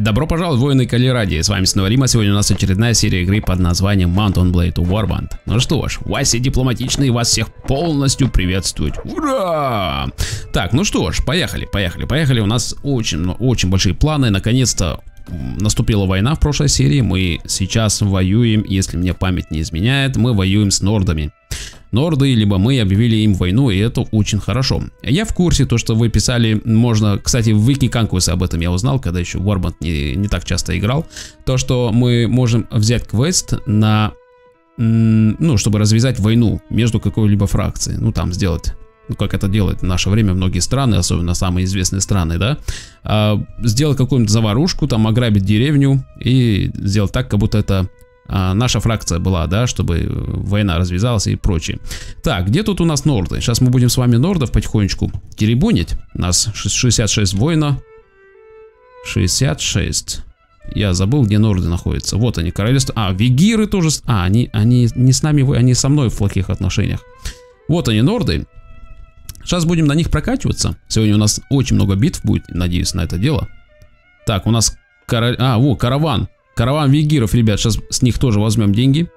Добро пожаловать, воины Калеради, с вами снова Рима. Сегодня у нас очередная серия игры под названием Mount and Blade: Warband. Ну что ж, Вася дипломатичный, вас всех полностью приветствует. Ура! Так, ну что ж, поехали. У нас очень большие планы. Наконец-то наступила война в прошлой серии. Мы сейчас воюем, если мне память не изменяет, мы воюем с нордами. Норды, либо мы объявили им войну, и это очень хорошо. Я в курсе, то, что вы писали, можно, кстати, в Вики Конкурсе об этом я узнал, когда еще Warband не так часто играл, то, что мы можем взять квест на, ну, чтобы развязать войну между какой-либо фракцией, ну, там сделать, ну, как это делают в наше время многие страны, особенно самые известные страны, да, сделать какую-нибудь заварушку, там, ограбить деревню и сделать так, как будто это... наша фракция была, да, чтобы война развязалась и прочее. Так, где тут у нас норды? Сейчас мы будем с вами нордов потихонечку теребонить. У нас 66 воина. 66. Я забыл, где норды находятся. Вот они, королевство. А, вегиры тоже. А, они не с нами, они со мной в плохих отношениях. Вот они, норды. Сейчас будем на них прокачиваться. Сегодня у нас очень много битв будет, надеюсь, на это дело. Так, у нас король... А, во, караван. Караван вегиров, ребят, сейчас с них тоже возьмем деньги.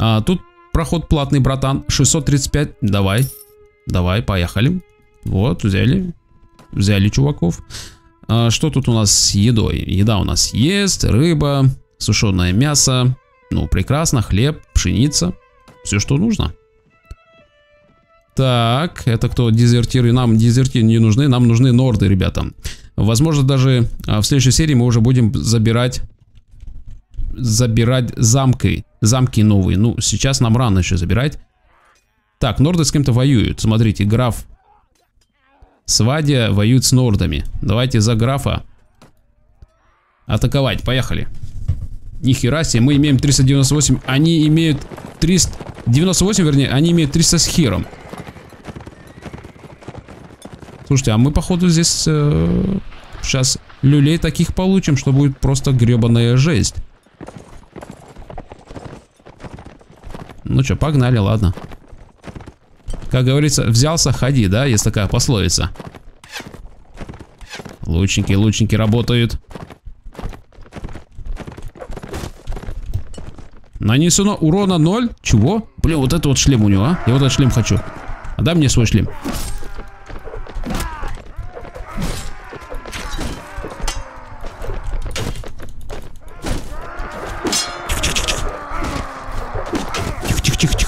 А, тут проход платный, братан. 635, давай, поехали. Вот, взяли чуваков. А, что тут у нас с едой? Еда у нас есть, рыба, сушеное мясо. Ну, прекрасно, хлеб, пшеница. Все, что нужно. Так, это кто? Дезертиры. Нам дезертиры не нужны, нам нужны норды, ребята. Возможно, даже в следующей серии мы уже будем забирать замки новые. Ну, сейчас нам рано еще забирать. Так, норды с кем-то воюют. Смотрите, граф Свадия воюет с нордами. Давайте за графа атаковать. Поехали. Нихера себе, мы имеем 398. Они имеют 398, вернее, они имеют 300 с хером. Слушайте, а мы, походу, здесь сейчас люлей таких получим, что будет просто гребаная жесть. Ну что, погнали, ладно. Как говорится, взялся, ходи, да, есть такая пословица. Лучники работают. Нанесено урона 0. Чего? Блин, вот это вот шлем у него, а? Я вот этот шлем хочу. Отдай мне свой шлем.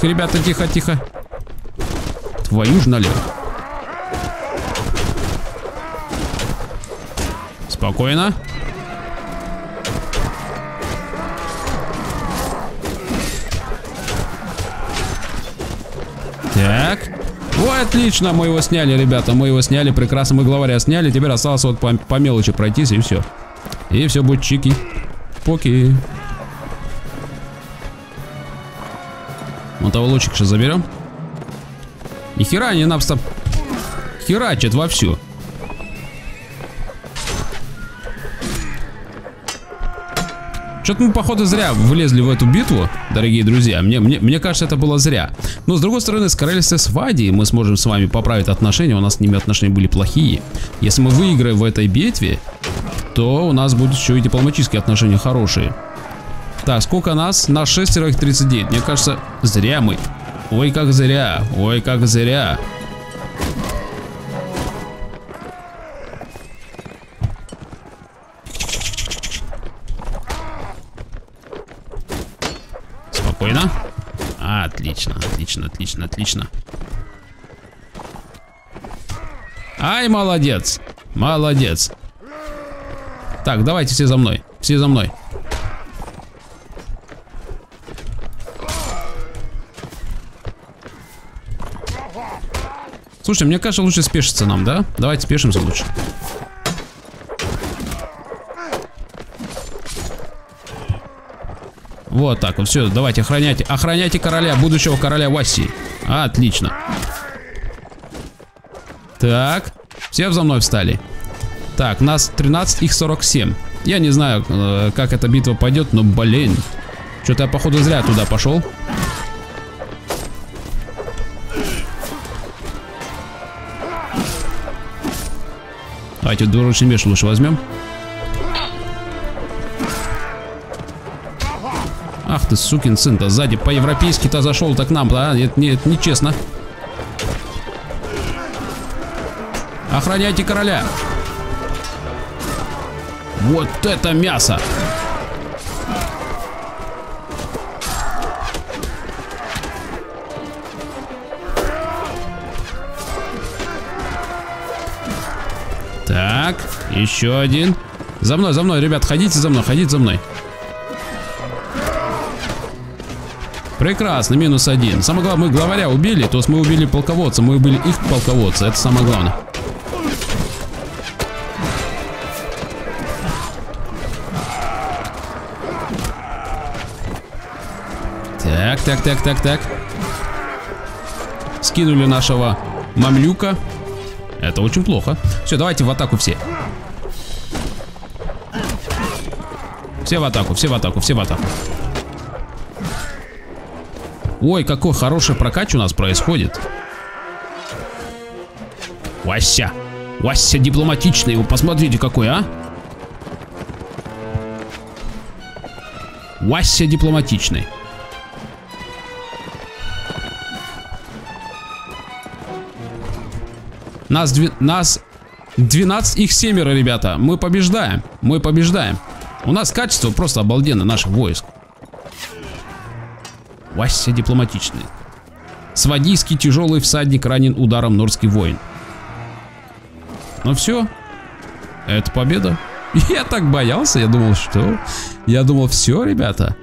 Ребята, тихо. Твою ж налево. Спокойно. Так. О, отлично, мы его сняли, ребята. Мы его сняли, прекрасно. Мы главаря сняли. Теперь осталось вот по мелочи пройтись, и все. И все будет чики. Поки. Того лучик сейчас заберем. И хера они нам херачат вовсю. Что-то мы, походу, зря влезли в эту битву, дорогие друзья. Мне кажется, это было зря. Но, с другой стороны, с королевством Свадии мы сможем с вами поправить отношения. У нас с ними отношения были плохие. Если мы выиграем в этой битве, то у нас будут еще и дипломатические отношения хорошие. Так, сколько нас? На 6-39. Мне кажется, зря мы. Ой, как зря. Ой, как зря. Спокойно. Отлично. Ай, молодец. Так, давайте все за мной. Слушай, мне кажется, лучше спешиться нам, да? Давайте спешимся лучше. Вот так вот, все, давайте, охраняйте короля, будущего короля Васи. Отлично. Так, все за мной встали. Так, нас 13, их 47. Я не знаю, как эта битва пойдет, но, блин, что-то я, походу, зря туда пошел. Давайте двуручный меч лучше возьмем. Ах ты, сукин сын-то, сзади по-европейски-то зашел-то к нам-то, а? Нет, нечестно. Охраняйте короля. Вот это мясо. Так, еще один. За мной, ребят, ходите за мной. Прекрасно, минус один. Самое главное, мы главаря убили, то есть мы убили полководца, мы убили их полководца, это самое главное. Так. Скинули нашего мамлюка. Это очень плохо. Все, давайте в атаку все. Все в атаку. Ой, какой хороший прокач у нас происходит. Вася дипломатичный. Вы посмотрите какой, а? Вася дипломатичный. Нас 12, их 7, ребята. Мы побеждаем. У нас качество просто обалденно наших войск. Вася дипломатичный. Свадийский тяжелый всадник ранен ударом нордский воин. Ну все. Это победа. Я так боялся. Я думал, все, ребята.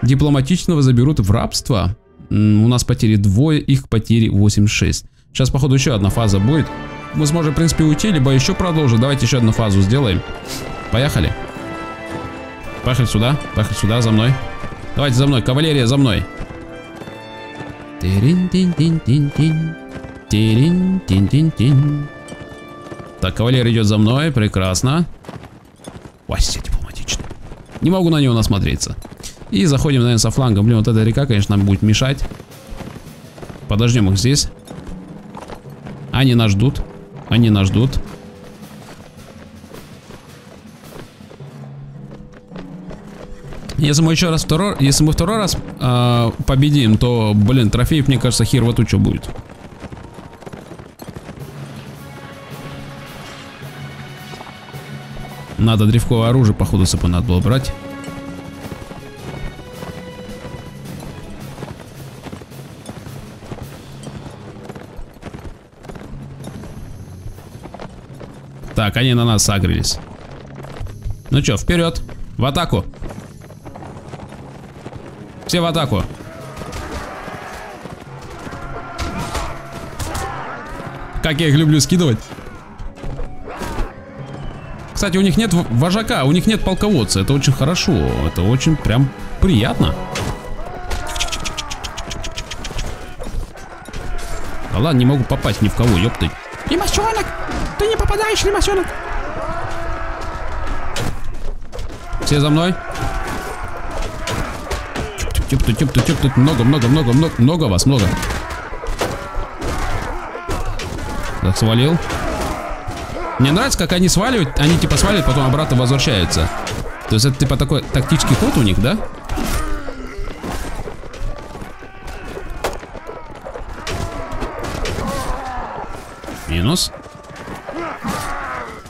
Дипломатичного заберут в рабство. У нас потери двое, их потери 8-6. Сейчас, походу, еще одна фаза будет. Мы сможем, в принципе, уйти, либо еще продолжить. Давайте еще одну фазу сделаем. Поехали. Поехали сюда, за мной. Давайте за мной, кавалерия, за мной. Так, кавалер идет за мной, прекрасно. Вася дипломатичный. Не могу на него насмотреться. И заходим, наверное, со флангом. Блин, вот эта река, конечно, нам будет мешать. Подождем их здесь. Они нас ждут. Если мы еще раз второй раз победим, то, блин, трофеев, мне кажется, хер вот учё будет. Надо древковое оружие, походу, сапа надо было брать. Так, они на нас сагрились. Ну что, вперед, в атаку. Все в атаку. Как я их люблю скидывать. Кстати, у них нет вожака, у них нет полководца. Это очень хорошо, это очень прям приятно. Да ладно, не могу попасть ни в кого, ёпты. Римасёнок! Ты не попадаешь, Римасёнок! Все за мной. Тюп-тюп-тюп-тюп-тюп. Много вас, много. Так, свалил. Мне нравится, как они сваливают. Они типа сваливают, потом обратно возвращаются. То есть это типа такой тактический ход у них, да?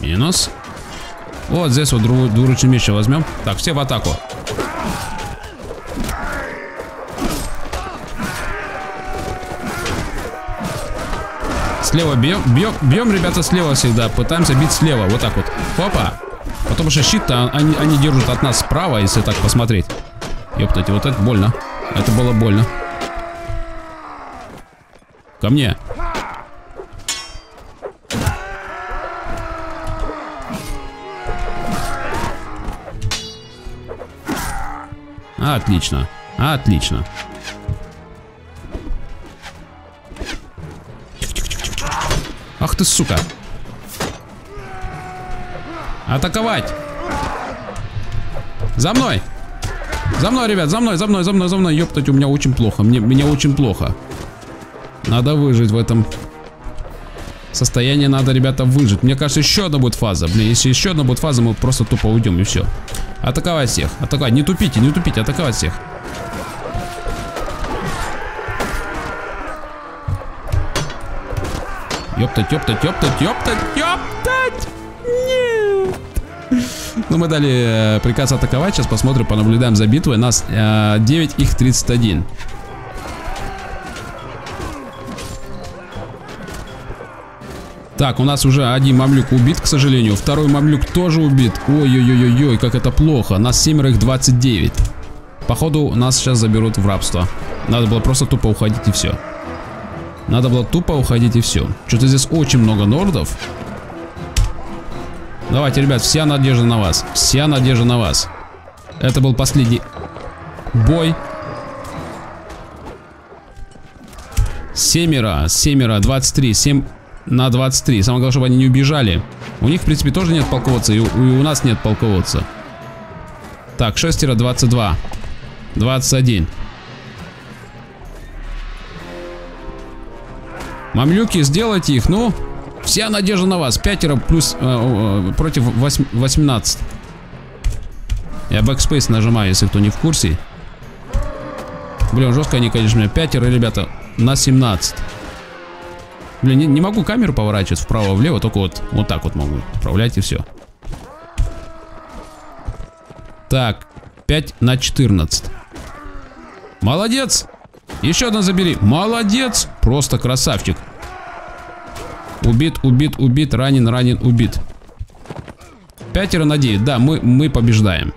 Минус. Вот здесь вот двуручный меч возьмем. Так, все в атаку. Слева бьем, ребята, слева всегда. Пытаемся бить слева, вот так вот. Опа. Потому что щит-то они держат от нас справа, если так посмотреть. Ёптать, вот это больно. Это было больно. Ко мне. Отлично. Ах ты, сука. Атаковать. За мной, ребят, за мной. Ёптать, у меня очень плохо. Мне очень плохо. Надо выжить в этом Состояние надо, ребята, выжить. Мне кажется, еще одна будет фаза. Блин, если еще одна будет фаза, мы просто тупо уйдем и все. Атаковать всех. Атаковать. Не тупите, не тупите. Атаковать всех. Ёптать, ёптать, ёптать, ёптать, ёптать. Нет. Ну, мы дали приказ атаковать. Сейчас посмотрим, понаблюдаем за битвой. Нас 9, их 31. Так, у нас уже один мамлюк убит, к сожалению. Второй мамлюк тоже убит. Ой-ой-ой-ой, как это плохо. Нас 7, их 29. Походу, нас сейчас заберут в рабство. Надо было просто тупо уходить и все. Надо было тупо уходить и все. Что-то здесь очень много нордов. Давайте, ребят, вся надежда на вас. Вся надежда на вас. Это был последний бой. 7, 23, 7... На 23. Самое главное, чтобы они не убежали. У них, в принципе, тоже нет полководца. И у нас нет полководца. Так, 6, 22. 21. Мамлюки, сделайте их. Ну, вся надежда на вас. 5 плюс против 18. Я backspace нажимаю, если кто не в курсе. Блин, жестко они, конечно, у меня. 5, ребята, на 17. Блин, не могу камеру поворачивать вправо-влево, только вот так вот могу управлять и все. Так, 5 на 14. Молодец! Еще одна забери. Молодец! Просто красавчик. Убит, убит, убит, ранен, ранен, убит. 5 на 9. Да, мы побеждаем.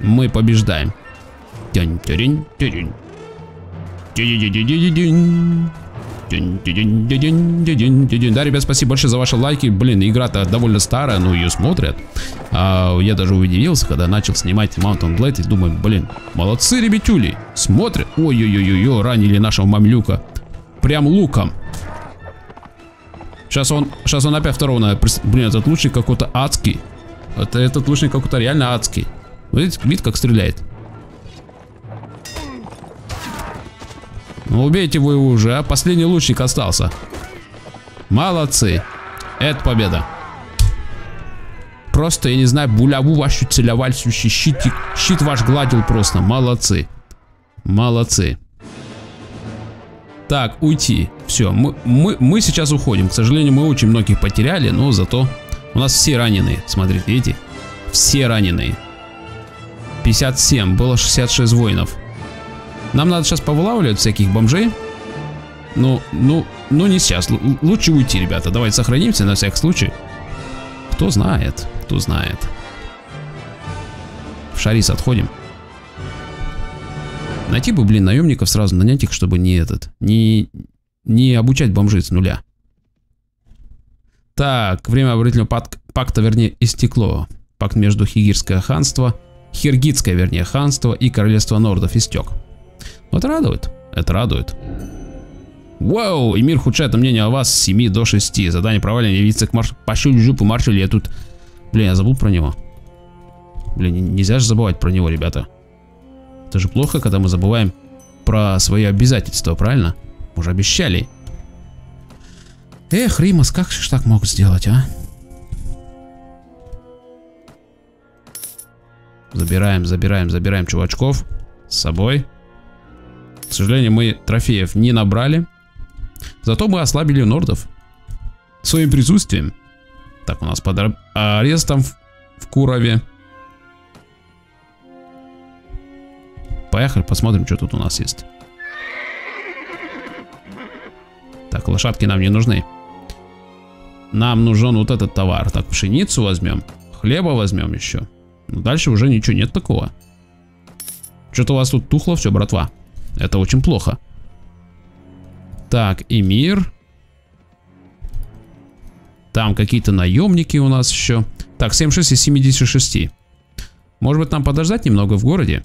Мы побеждаем. Да, ребят, спасибо большое за ваши лайки. Блин, игра-то довольно старая, но ее смотрят. Я даже удивился, когда начал снимать Mount and Blade. И думаю, блин, молодцы, ребятюли. Смотрят. Ой-ой-ой-ой, ранили нашего мамлюка. Прям луком. Сейчас он опять второго надо. Блин, этот лучник какой-то адский. Этот лучник какой-то реально адский. Видите, как стреляет. Ну, убейте вы его уже, а? Последний лучник остался. Молодцы. Это победа. Просто, я не знаю, буляву вашу целовальщу, щит ваш гладил просто. Молодцы. Молодцы. Так, уйти. Все, мы сейчас уходим. К сожалению, мы очень многих потеряли, но зато у нас все раненые. Смотрите, видите? Все раненые. 57, было 66 воинов. Нам надо сейчас повылавливать всяких бомжей. Ну не сейчас. Лучше уйти, ребята. Давайте сохранимся на всякий случай. Кто знает, кто знает. В Шарис отходим. Найти бы, блин, наемников сразу, нанять их, чтобы не обучать бомжей с нуля. Так, время оборонительного пакта, вернее, истекло. Пакт между Хиргидское, вернее, ханство и королевство нордов истек. Вот радует, это радует. Вау, и мир худшает мнение о вас с 7 до 6. Задание провалено, явиться к маршу, пощу жупу маршу, я тут... Блин, я забыл про него. Блин, нельзя же забывать про него, ребята. Это же плохо, когда мы забываем про свои обязательства, правильно? Мы же обещали. Эх, Римас, как же так могут сделать, а? Забираем, забираем, забираем чувачков с собой. К сожалению, мы трофеев не набрали. Зато мы ослабили нордов своим присутствием. Так, у нас под арестом в Курове. Поехали, посмотрим, что тут у нас есть. Так, лошадки нам не нужны. Нам нужен вот этот товар. Так, пшеницу возьмем. Хлеба возьмем еще. Но дальше уже ничего нет такого. Что-то у вас тут тухло все, братва. Это очень плохо. Так, эмир. Там какие-то наемники у нас еще. Так, 76 из 76. Может быть, нам подождать немного в городе?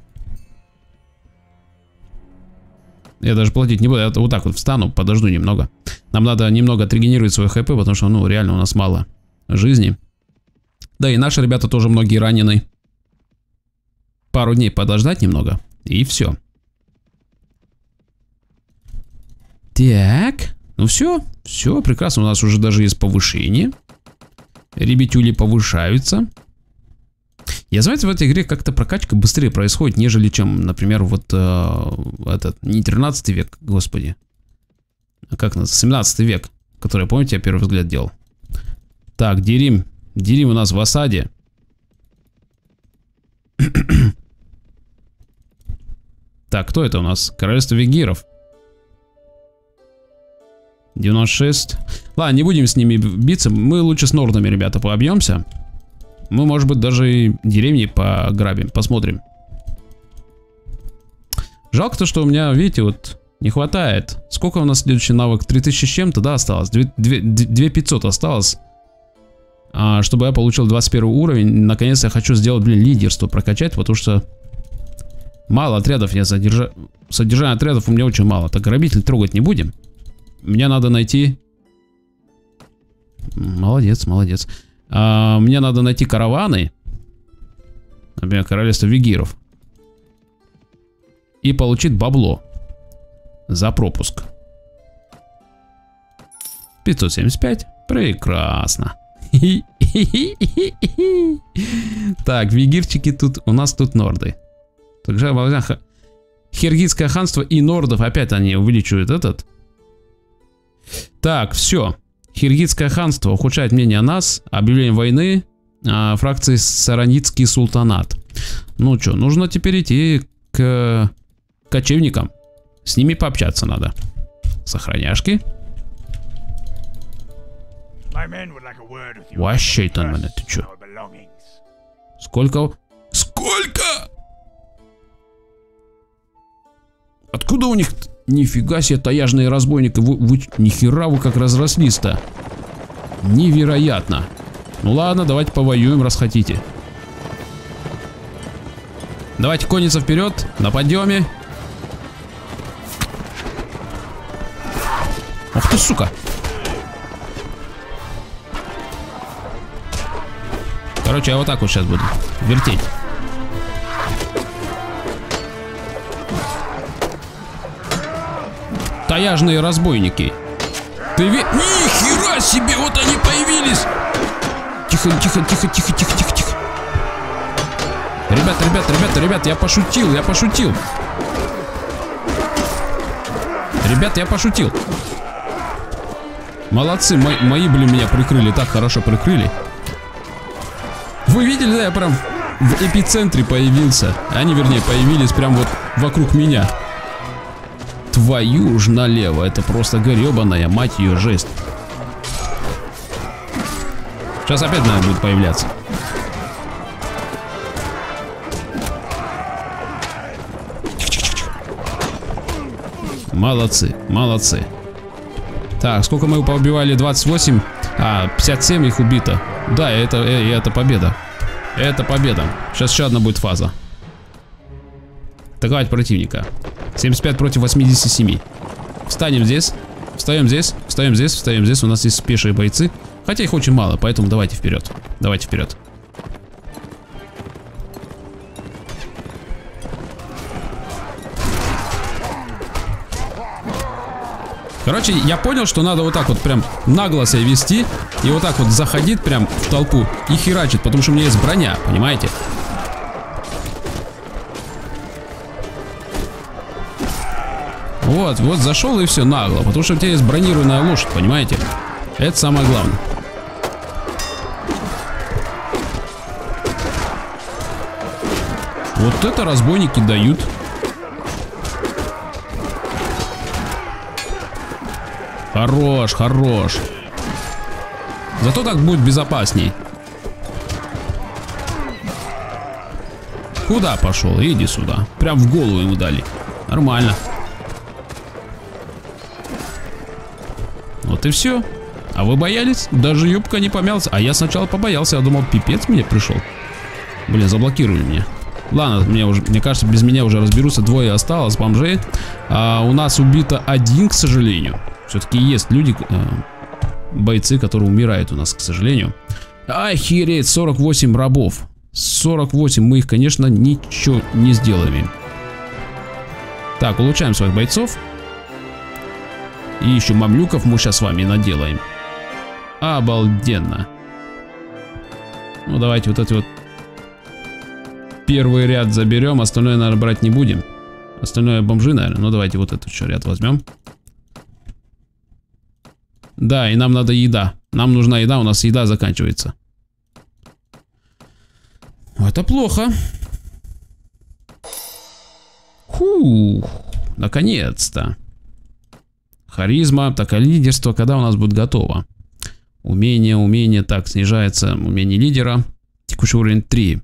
Я даже платить не буду. Я вот так вот встану, подожду немного. Нам надо немного отрегенерировать свое хп, потому что, ну, реально у нас мало жизни. Да и наши ребята тоже многие ранены. Пару дней подождать немного, и все. Так, Ну все, все, прекрасно. У нас уже даже есть повышение. Ребятюли повышаются. Я заметил, в этой игре как-то прокачка быстрее происходит, нежели чем, например, вот этот, не 13 век, господи. А как называется? 17 век, который, помните, я первый взгляд делал. Так, Дерим. Дерим у нас в осаде. Так, кто это у нас? Королевство вегиров. 96. Ладно, не будем с ними биться. Мы лучше с нордами, ребята, пообьемся. Мы, может быть, даже и деревни пограбим. Посмотрим. Жалко то, что у меня, видите, вот не хватает. Сколько у нас следующий навык? 3000 с чем-то, да, осталось? 2500 осталось. Чтобы я получил 21 уровень. Наконец я хочу сделать, блин, лидерство прокачать, потому что мало отрядов я содержал. Содержание отрядов у меня очень мало. Так, грабитель трогать не будем. Мне надо найти... Молодец, молодец. Мне надо найти караваны. Например, королевство вегиров. И получить бабло. За пропуск. 575. Прекрасно. Так, вегирчики тут... У нас тут норды. Также Хиргидское ханство и нордов. Опять они увеличивают этот... Так, все. Хиргидское ханство ухудшает мнение о нас. Объявление войны фракции Саранитский султанат. Ну что, нужно теперь идти к кочевникам. С ними пообщаться надо. Сохраняшки. Вообще, Тонмана, ты че? Сколько? Сколько? Откуда у них... Нифига себе, таяжные разбойники. Вы нихера вы как разрослись-то. Невероятно. Ну ладно, давайте повоюем, раз хотите. Давайте конница вперед. На подъеме. Ах ты, сука. Короче, я вот так вот сейчас буду вертеть. Таяжные разбойники. Ты ве... Нихера себе, вот они появились. Тихо, тихо, тихо, тихо, тихо, тихо, тихо. Ребята, ребята, ребята, ребята, я пошутил, я пошутил. Ребята, я пошутил. Молодцы, мои, блин, меня прикрыли, так хорошо прикрыли. Вы видели, да, я прям в эпицентре появился. Они, вернее, появились прям вот вокруг меня. Твою ж налево, это просто гребаная, мать ее, жесть. Сейчас опять, наверное, будет появляться. Молодцы, молодцы. Так, сколько мы поубивали? 28, 57 их убито. Да, это победа. Это победа. Сейчас еще одна будет фаза. Атаковать противника. 75 против 87. Встанем здесь. Встаем здесь. Встаем здесь. Встаем здесь. У нас есть пешие бойцы. Хотя их очень мало, поэтому давайте вперед. Давайте вперед. Короче, я понял, что надо вот так вот прям нагло себя вести. И вот так вот заходить прям в толпу и херачить. Потому что у меня есть броня, понимаете? Вот, вот зашел и все нагло. Потому что у тебя есть бронированная лошадь, понимаете? Это самое главное. Вот это разбойники дают. Хорош, хорош. Зато так будет безопасней. Куда пошел? Иди сюда. Прям в голову ему дали. Нормально. Вот и все. А вы боялись? Даже юбка не помялась. А я сначала побоялся. Я думал, пипец мне пришел. Блин, заблокировали меня. Ладно, мне кажется, без меня уже разберутся. Двое осталось, бомжей. У нас убито один, к сожалению. Все-таки есть люди, бойцы, которые умирают у нас, к сожалению. Охереть, 48 рабов. 48. Мы их, конечно, ничего не сделаем. Так, улучшаем своих бойцов. И еще мамлюков мы сейчас с вами наделаем. Обалденно. Ну, давайте вот эти вот первый ряд заберем. Остальное, наверное, брать не будем. Остальное бомжи, наверное. Ну, давайте вот этот еще ряд возьмем. Да, и нам надо еда. Нам нужна еда, у нас еда заканчивается. Это плохо. Фух, наконец-то. Харизма, так, а лидерство, когда у нас будет готово? Умение, так, снижается умение лидера. Текущий уровень 3.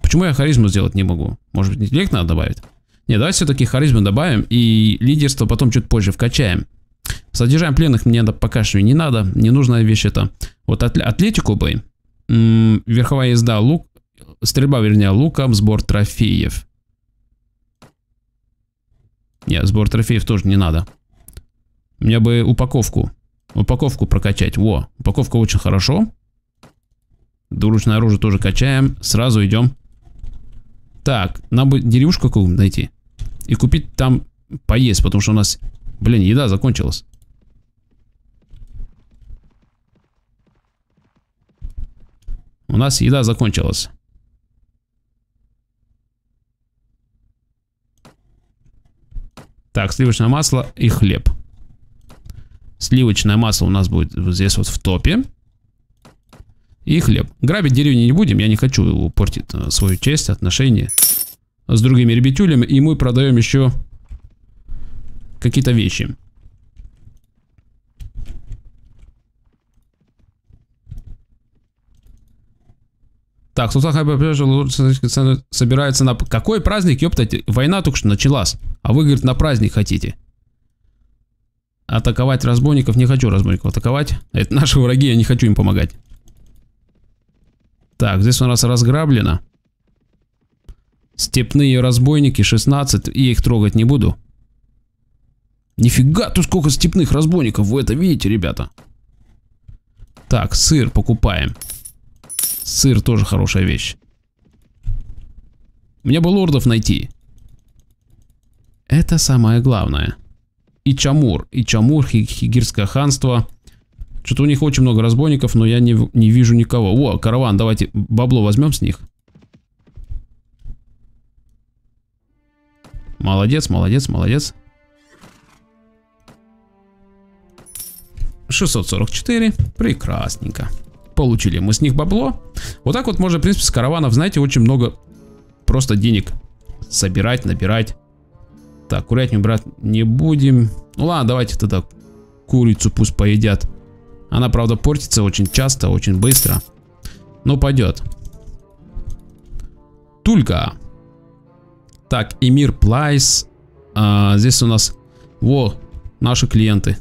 Почему я харизму сделать не могу? Может быть, интеллект надо добавить? Не, давай все-таки харизму добавим и лидерство потом чуть позже вкачаем. Содержаем пленных мне пока что не надо, ненужная вещь это. Вот атлетику бы, верховая езда, лук, стрельба, вернее, луком, сбор трофеев. Нет, сбор трофеев тоже не надо. Мне бы упаковку прокачать. Во, упаковка очень хорошо. Двуручное оружие тоже качаем, сразу идем. Так, нам бы деревушку какую-нибудь найти и купить там поесть, потому что у нас, блин, еда закончилась. У нас еда закончилась. Так, сливочное масло и хлеб. Сливочное масло у нас будет вот здесь вот в топе. И хлеб. Грабить деревню не будем, я не хочу портить свою честь, отношения с другими ребятюлями. И мы продаем еще какие-то вещи. Так, Султан собирается на... Какой праздник, ёпта, война только что началась. А вы, говорит, на праздник хотите. Атаковать разбойников, не хочу разбойников атаковать. Это наши враги, я не хочу им помогать. Так, здесь у нас разграблено. Степные разбойники 16, и я их трогать не буду. Нифига, тут сколько степных разбойников, вы это видите, ребята? Так, сыр покупаем. Сыр тоже хорошая вещь. Мне бы лордов найти. Это самое главное. И Чамур, Хиргидское ханство. Что-то у них очень много разбойников, но я не вижу никого. О, караван, давайте бабло возьмем с них. Молодец. 644, прекрасненько. Получили мы с них бабло. Вот так вот можно, в принципе, с караванов, знаете, очень много просто денег собирать, набирать. Так, курятню брать не будем. Ну ладно, давайте тогда курицу пусть поедят. Она, правда, портится очень часто, очень быстро. Но пойдет. Тулька. Так, Эмир Плайс. Здесь у нас... Во, наши клиенты.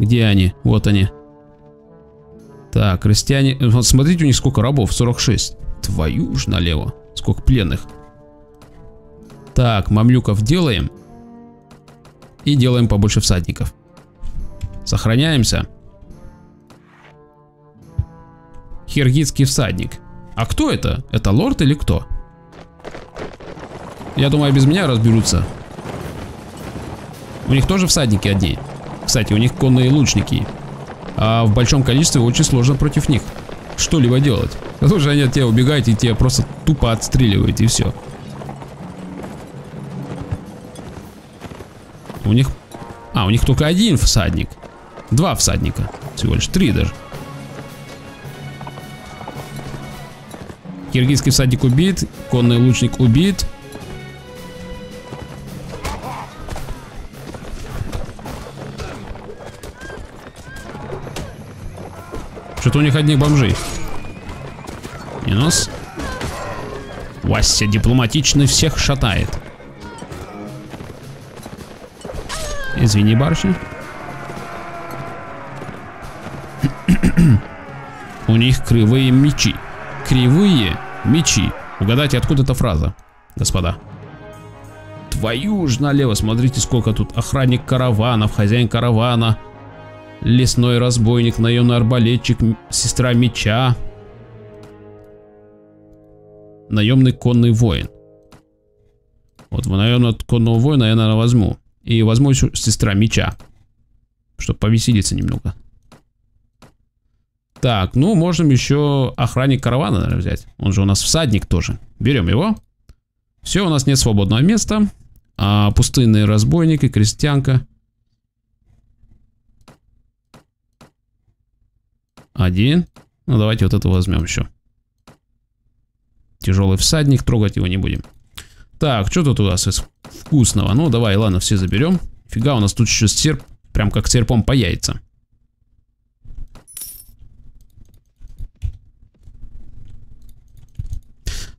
Где они? Вот они. Так, крестьяне... Вот смотрите, у них сколько рабов. 46. Твою ж налево. Сколько пленных. Так, мамлюков делаем. И делаем побольше всадников. Сохраняемся. Хиргидский всадник. А кто это? Это лорд или кто? Я думаю, без меня разберутся. У них тоже всадники одни. Кстати, у них конные лучники. А в большом количестве очень сложно против них что-либо делать. Потому что они от тебя убегают и тебя просто тупо отстреливают, и все. У них... А, у них только один всадник. Два всадника. Всего лишь три даже. Хиргидский всадник убит. Конный лучник убит. Что-то у них одних бомжей. Минус. Вася дипломатичный всех шатает. Извини, барышня. У них кривые мечи. Кривые мечи. Угадайте, откуда эта фраза, господа. Твою ж налево, смотрите, сколько тут. Охранник караванов, хозяин каравана, лесной разбойник, наемный арбалетчик, сестра меча, наемный конный воин. Вот, наверное, от конного воина я, наверное, возьму. И возьму еще сестра меча. Чтобы повеселиться немного. Так, ну, можем еще охранник каравана, наверное, взять. Он же у нас всадник тоже. Берем его. Все, у нас нет свободного места. А пустынный разбойник и крестьянка. Один. Ну, давайте вот это возьмем еще. Тяжелый всадник, трогать его не будем. Так, что тут у нас из вкусного? Ну, давай, ладно, все заберем. Фига, у нас тут еще серп, прям как серпом по яйцам.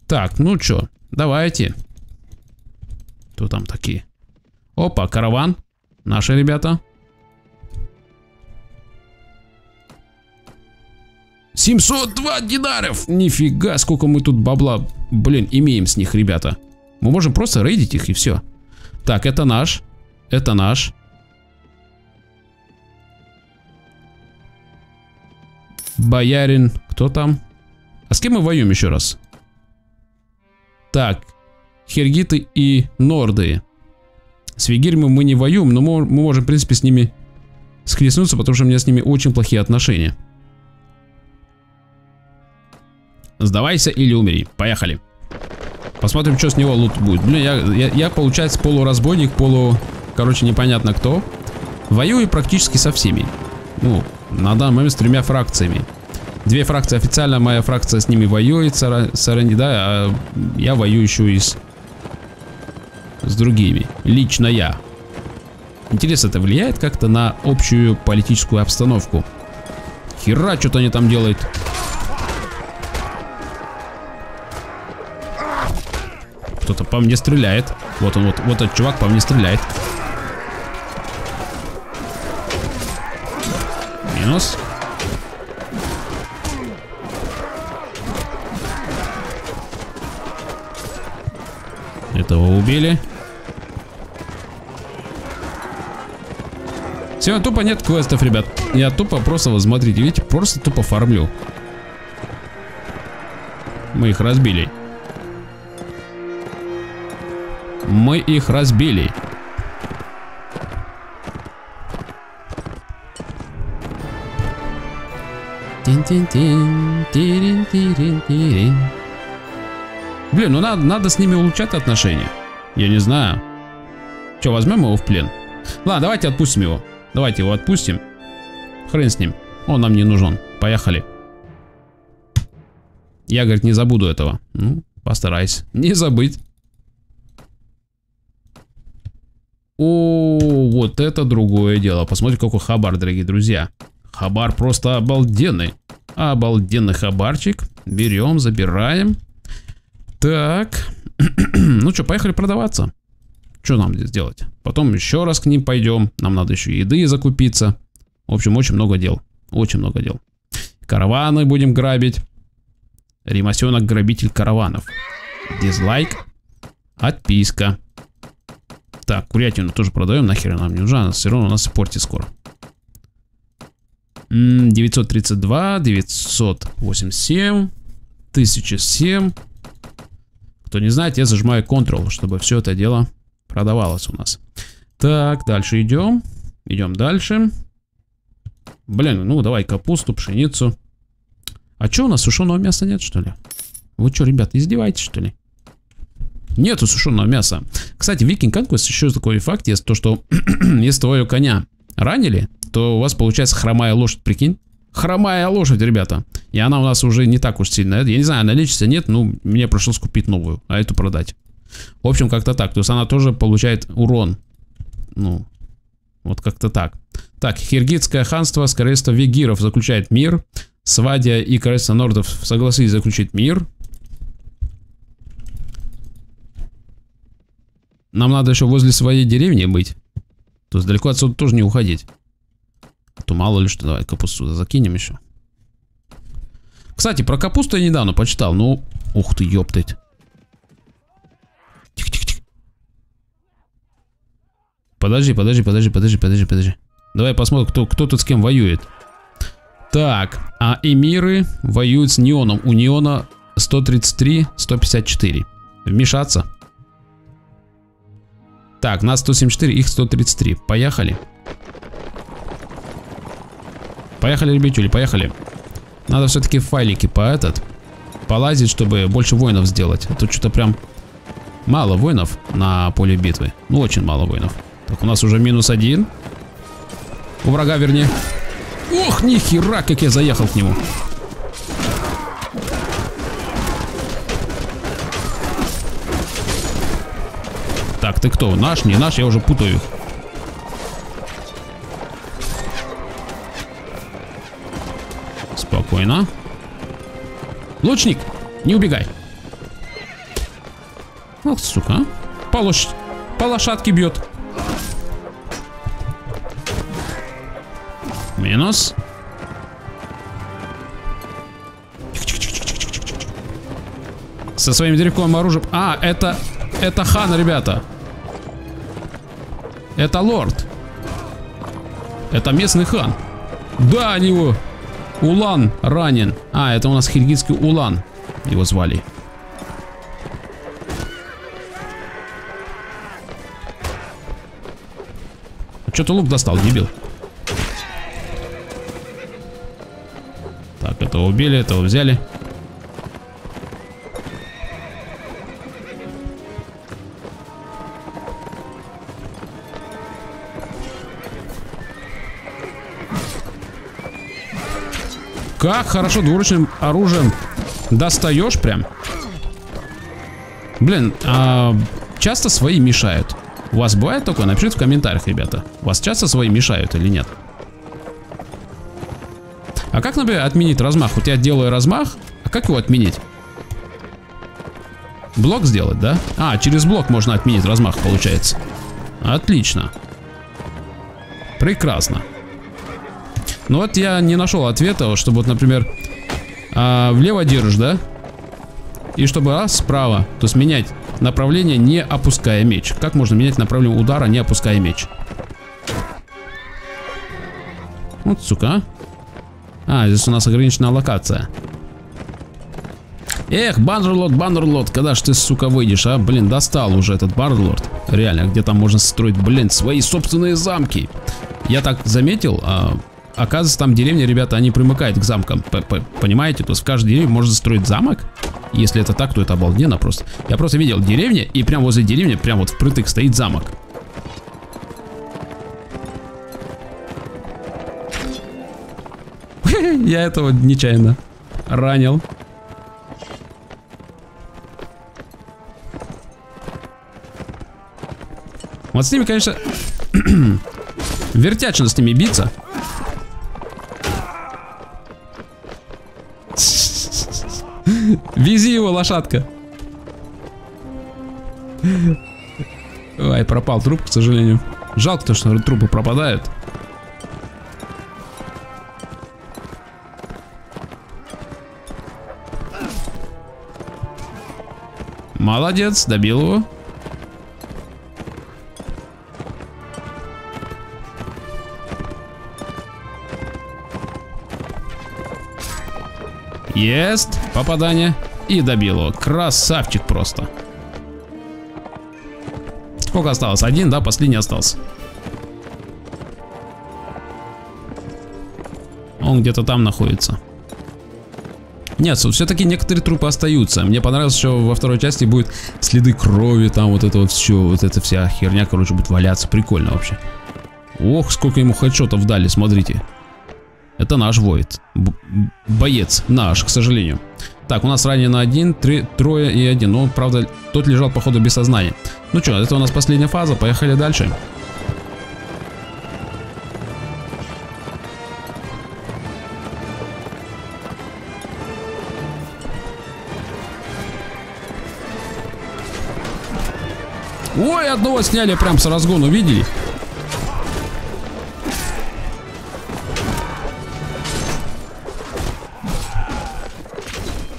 Так, ну что, давайте. Кто там такие? Опа, караван. Наши ребята. 702 динаров! Нифига, сколько мы тут бабла, блин, имеем с них, ребята. Мы можем просто рейдить их и все. Так, это наш. Это наш. Боярин. Кто там? А с кем мы воюем еще раз? Так. Хергиты и Норды. С вегирами мы не воюем, но мы можем, в принципе, с ними схлестнуться, потому что у меня с ними очень плохие отношения. Сдавайся или умери. Поехали. Посмотрим, что с него лут будет. Блин, я получается, полуразбойник, короче, непонятно кто. Воюю практически со всеми. Ну, на данный момент с тремя фракциями. Две фракции официально, моя фракция с ними воюет, да, а я воюю еще и с другими. Лично я. Интересно, это влияет как-то на общую политическую обстановку? Хера, что-то они там делают. Кто-то по мне стреляет. Вот он, вот этот чувак по мне стреляет. Минус. Этого убили. Все, тупо нет квестов, ребят. Я тупо просто, вот смотрите, видите, просто тупо фармлю. Мы их разбили. Мы их разбили. Блин, ну надо с ними улучшать отношения. Я не знаю. Че, возьмем его в плен? Ладно, давайте отпустим его. Давайте его отпустим. Хрен с ним. Он нам не нужен. Поехали. Я, говорит, не забуду этого. Ну, постараюсь не забыть. О, вот это другое дело. Посмотрите, какой хабар, дорогие друзья. Хабар просто обалденный. Обалденный хабарчик. Берем, забираем. Так. Ну что, поехали продаваться. Что нам здесь делать? Потом еще раз к ним пойдем. Нам надо еще еды закупиться. В общем, очень много дел. Очень много дел. Караваны будем грабить. Римасенок грабитель караванов. Дизлайк. Отписка. Так, курятину тоже продаем, нахер нам не нужна, она все равно у нас портит скоро. 932, 987, 1007. Кто не знает, я зажимаю Ctrl, чтобы все это дело продавалось у нас. Так, дальше идем. Идем дальше. Блин, ну давай капусту, пшеницу. А что у нас, сушеного мяса нет, что ли? Вы что, ребята, издеваетесь, что ли? Нету сушеного мяса. Кстати, Viking Conquest еще такой факт есть, то что если твоего коня ранили, то у вас получается хромая лошадь, прикинь. Хромая лошадь, ребята. И она у нас уже не так уж сильно. Я не знаю, она лечится, нет, ну, мне пришлось купить новую, а эту продать. В общем, как-то так. То есть она тоже получает урон. Ну, вот как-то так. Так, Хиргидское ханство с королевством вегиров заключает мир. Свадия и королевство нордов согласились заключить мир. Нам надо еще возле своей деревни быть. То есть далеко отсюда тоже не уходить. А то мало ли что. Давай капусту закинем еще. Кстати, про капусту я недавно почитал. Ну, ух ты, ёптать. Тихо-тихо-тихо. Подожди. Давай посмотрим, кто тут с кем воюет. Так, а эмиры воюют с неоном. У неона 133, 154. Вмешаться. Так, нас 174, их 133. Поехали. Поехали, ребятюли, поехали. Надо все-таки файлики полазить, чтобы больше воинов сделать. А тут что-то прям мало воинов на поле битвы. Ну, очень мало воинов. Так, у нас уже -1. У врага, вернее. Ох, нихера, как я заехал к нему. Так, ты кто? Наш, не наш, я уже путаю их. Спокойно. Лучник, не убегай. Ох, сука. По лошадке бьет. Минус. Со своим деревковым оружием. А, это хан, ребята. Это лорд. Это местный хан. Да, они его. Улан ранен. А, это у нас хиргидский Улан. Его звали. Что-то лук достал, дебил. Так, этого убили, этого взяли. Как хорошо двуручным оружием достаешь прям. Блин, а часто свои мешают? У вас бывает такое? Напишите в комментариях, ребята. Вас часто свои мешают или нет? А как, например, отменить размах? Вот я делаю размах, а как его отменить? Блок сделать, да? А, через блок можно отменить размах, получается. Отлично. Прекрасно. Ну вот я не нашел ответа, чтобы вот, например, влево держишь, да? И чтобы раз справа, то есть менять направление, не опуская меч. Как можно менять направление удара, не опуская меч? Вот, сука. А, здесь у нас ограниченная локация. Эх, Bannerlord, когда ж ты, сука, выйдешь, а? Блин, достал уже этот Bannerlord. Реально, где там можно строить, блин, свои собственные замки? Я так заметил, оказывается, там деревни, ребята, они примыкают к замкам. Понимаете? То есть в каждой деревне можно строить замок. Если это так, то это обалденно просто. Я просто видел деревню, и прям возле деревни, прям вот впритык стоит замок. Я этого нечаянно ранил. Вот с ними, конечно, вертячно с ними биться. Вези его, лошадка. Ой, пропал труп, к сожалению. Жалко, что трупы пропадают. Молодец, добил его. Есть, попадание. И добил его. Красавчик просто. Сколько осталось? Один, да, последний остался. Он где-то там находится. Нет, все-таки некоторые трупы остаются. Мне понравилось, что во второй части будет следы крови, там вот это вот все, вот эта вся херня, короче, будет валяться. Прикольно вообще. Ох, сколько ему хедшотов дали, смотрите. Это наш воит. Боец. Наш, к сожалению. Так, у нас ранено 1, 3, 3 и 1. Ну, правда, тот лежал, походу, без сознания. Ну что, это у нас последняя фаза. Поехали дальше. Ой, одного сняли прям с разгона, видели?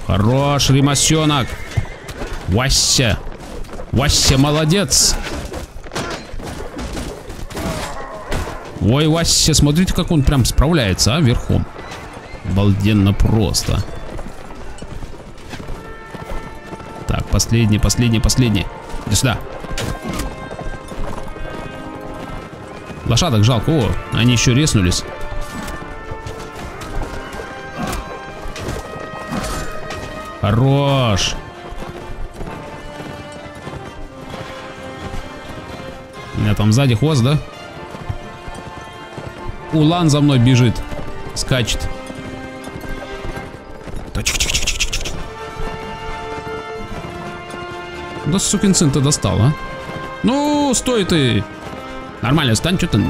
Хорош, римасенок. Вася. Вася, молодец. Ой, Вася, смотрите, как он прям справляется, а, верхом. Обалденно просто. Так, последний. Иди сюда. Лошадок жалко. О, они еще резнулись. Хорош. У меня там сзади хвост, да? Улан за мной бежит. Скачет. Да сукин сын ты достал, а? Ну, стой ты. Нормально, встань, что-то.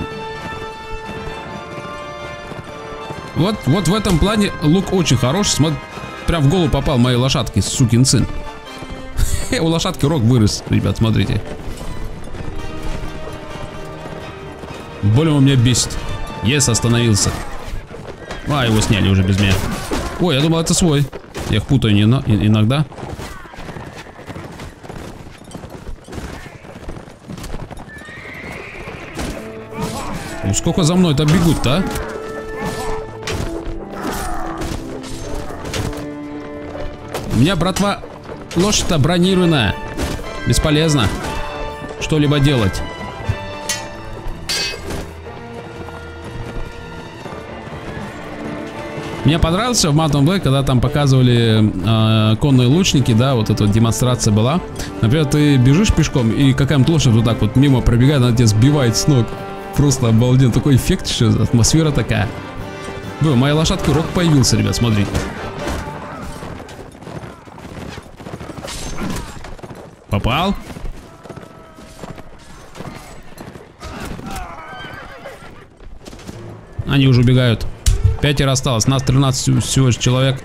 Вот в этом плане лук очень хорош. Смотри, прям в голову попал моей лошадке, сукин сын. У лошадки рог вырос, ребят, смотрите. Более он меня бесит. Ес, остановился. А, его сняли уже без меня. Ой, я думал, это свой. Я их путаю иногда. Сколько за мной-то бегут-то, а? У меня, братва, лошадь-то бронированная. Бесполезно что-либо делать. Мне понравился в Mount and Blade, когда там показывали конные лучники, да, вот эта вот демонстрация была. Например, ты бежишь пешком, и какая-нибудь лошадь вот так вот мимо пробегает, она тебя сбивает с ног. Просто обалденно. Такой эффект, что атмосфера такая. Бо, моя лошадка рог появился, ребят, смотрите. Попал. Они уже убегают. Пятеро осталось. Нас 13 всего лишь человек.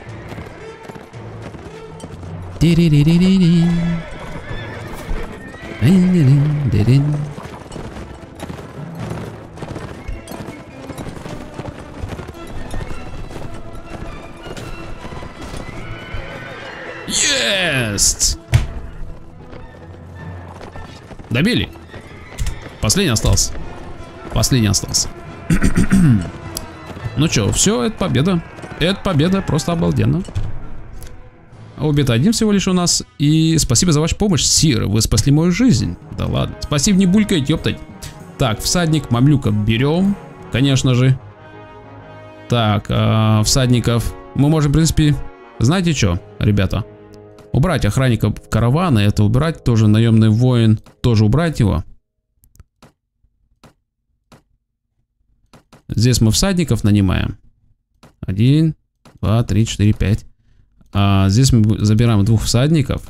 Есть! Добили. Последний остался. Последний остался. Ну чё, все, это победа. Это победа, просто обалденно. Убит один всего лишь у нас. И спасибо за вашу помощь, сир. Вы спасли мою жизнь. Да ладно. Спасибо, не булькать, ёптать. Так, всадник, мамлюка берем, конечно же. Так, всадников. Мы можем, в принципе, знаете чё, ребята? Убрать охранника каравана, это убрать тоже, наемный воин, тоже убрать его. Здесь мы всадников нанимаем. 1, 2, 3, 4, 5. А здесь мы забираем двух всадников.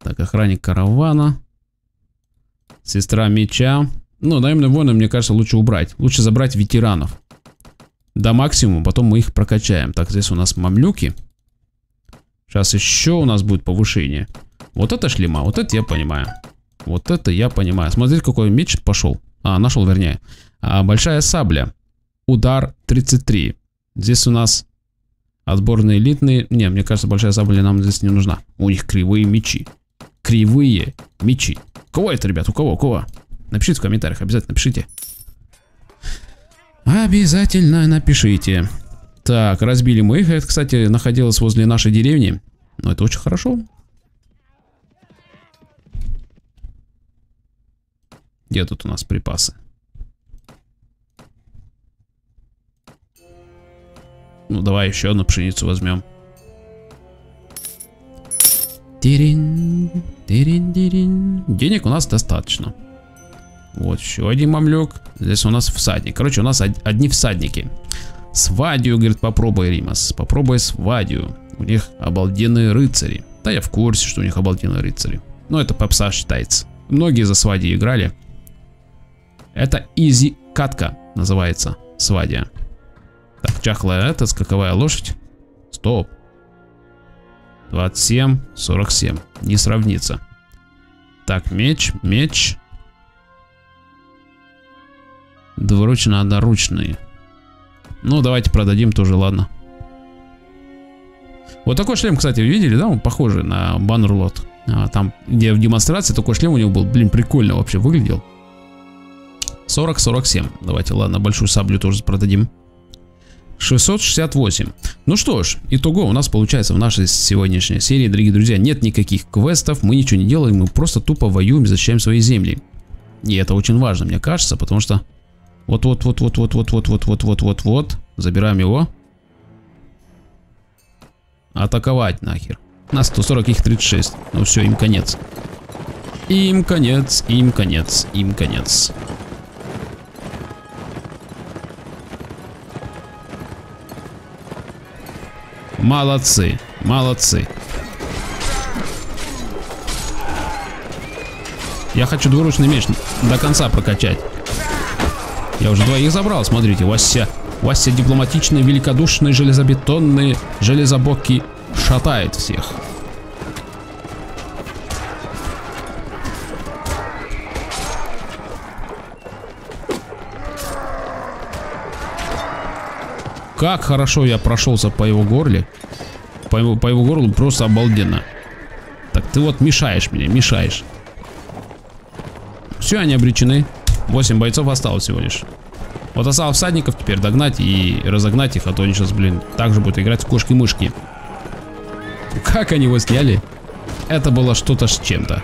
Так, охранник каравана. Сестра меча. Ну, наемные воины, мне кажется, лучше убрать. Лучше забрать ветеранов. До максимума, потом мы их прокачаем. Так, здесь у нас мамлюки. Сейчас еще у нас будет повышение. Вот это шлема, вот это я понимаю. Вот это я понимаю. Смотрите, какой меч пошел. А, нашел, вернее. Большая сабля. Удар 33. Здесь у нас отборные элитные. Не, мне кажется, большая сабля нам здесь не нужна. У них кривые мечи. Кривые мечи. У кого это, ребят? У кого? У кого? Напишите в комментариях, обязательно напишите. Обязательно напишите. Так, разбили мы их. Это, кстати, находилось возле нашей деревни. Но это очень хорошо. Где тут у нас припасы? Ну, давай еще одну пшеницу возьмем. Денег у нас достаточно. Вот еще один мамлюк. Здесь у нас всадник. Короче, у нас одни всадники. Свадию, говорит, попробуй, Римас. Попробуй свадию. У них обалденные рыцари. Да я в курсе, что у них обалденные рыцари. Но это попса считается. Многие за свадью играли. Это изи-катка называется. Свадия. Так, чахлая эта, скаковая лошадь. Стоп. 27, 47. Не сравнится. Так, меч, меч. Двуручно-одноручные. Ну, давайте продадим тоже, ладно. Вот такой шлем, кстати, видели, да? Он похожий на Bannerlord. Там, где в демонстрации, такой шлем у него был. Блин, прикольно вообще выглядел. 40-47. Давайте, ладно, большую саблю тоже продадим. 668. Ну что ж, итого у нас получается в нашей сегодняшней серии, дорогие друзья, нет никаких квестов. Мы ничего не делаем, мы просто тупо воюем, защищаем свои земли. И это очень важно, мне кажется, потому что вот-вот-вот-вот-вот-вот-вот-вот-вот-вот-вот. Забираем его. Атаковать нахер. На 140, их 36. Ну все, им конец. Им конец, им конец, им конец. Молодцы, молодцы. Я хочу двуручный меч до конца прокачать. Я уже двоих забрал, смотрите. Вася, Вася дипломатичный, великодушный, железобетонный, железобокий, шатает всех. Как хорошо я прошелся по его горле. По его горлу просто обалденно. Так, ты вот мешаешь мне, мешаешь. Все, они обречены. 8 бойцов осталось всего лишь. Вот осталось всадников теперь догнать и разогнать их, а то они сейчас, блин, также будут играть в кошки-мышки. Как они его сняли? Это было что-то с чем-то.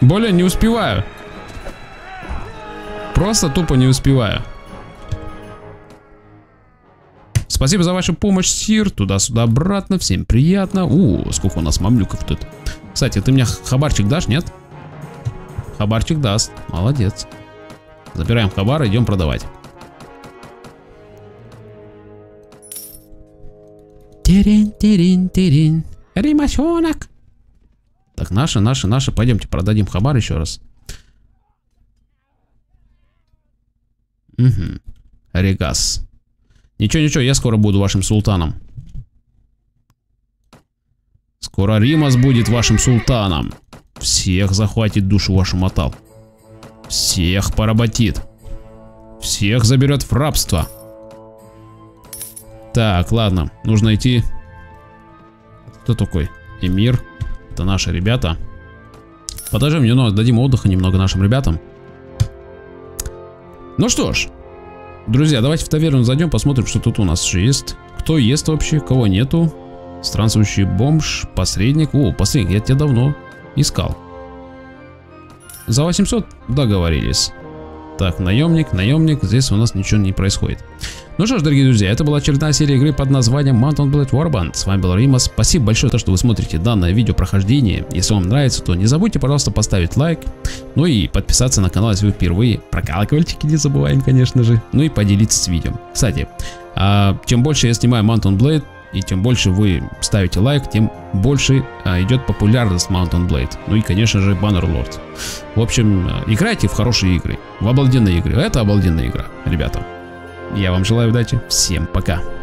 Более не успеваю. Просто тупо не успеваю. Спасибо за вашу помощь, Сир. Туда-сюда, обратно. Всем приятно. Сколько у нас мамлюков тут. Кстати, ты мне хабарчик дашь, нет? Хабарчик даст. Молодец. Забираем хабар, идем продавать. Терин-терин-терин. Римасенок. Так, наши. Пойдемте, продадим хабар еще раз. Угу. Регас. Ничего, я скоро буду вашим султаном. Скоро Римас будет вашим султаном. Всех захватит, душу вашу мотал. Всех поработит. Всех заберет в рабство. Так, ладно. Нужно идти. Кто такой? Эмир. Наши ребята. Подожди, мне надо, дадим отдыха немного нашим ребятам. Ну что ж, друзья, давайте в таверну зайдем, посмотрим, что тут у нас есть. Кто есть вообще, кого нету. Странствующий бомж, посредник. Посредник, я тебя давно искал. За 800 договорились. Так, наемник. Здесь у нас ничего не происходит. Ну что ж, дорогие друзья, это была очередная серия игры под названием Mount and Blade: Warband. С вами был Римас. Спасибо большое, что вы смотрите данное видео прохождение. Если вам нравится, то не забудьте, пожалуйста, поставить лайк. Ну и подписаться на канал, если вы впервые. Про колокольчики не забываем, конечно же. Ну и поделиться с видео. Кстати, чем больше я снимаю Mount and Blade, и тем больше вы ставите лайк, тем больше идет популярность Mount and Blade. Ну и, конечно же, Bannerlord. В общем, играйте в хорошие игры. В обалденные игры. Это обалденная игра, ребята. Я вам желаю удачи. Всем пока.